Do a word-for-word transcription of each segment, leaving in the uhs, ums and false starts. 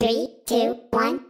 Three, two, one.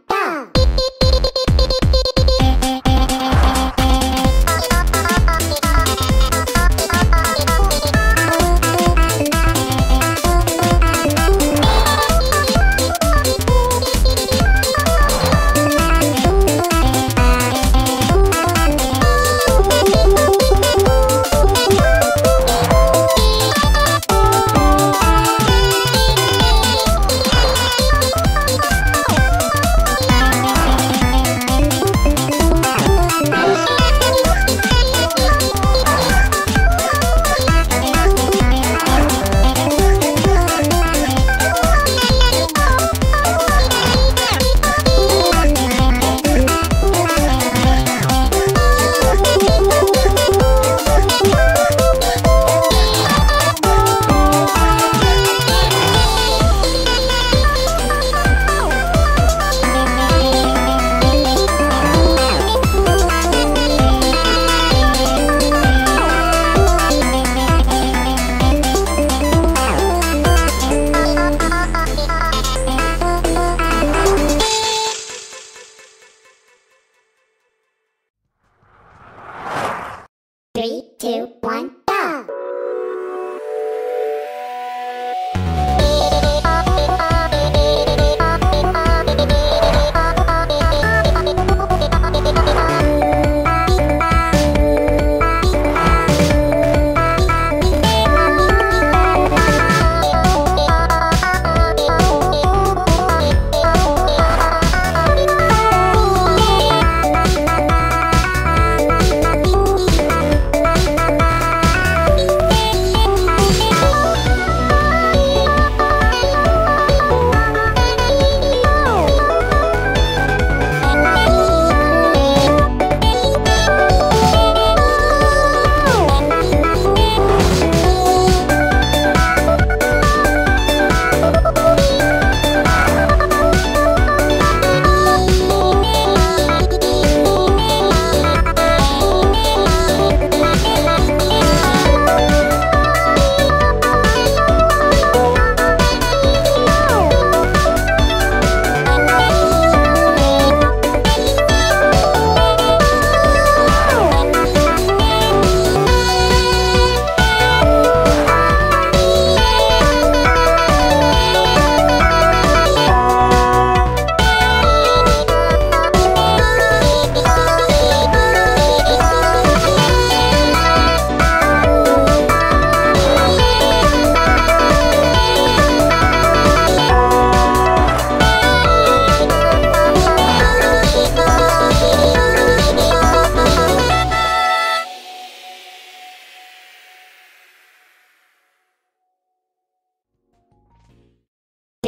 Three, two, one.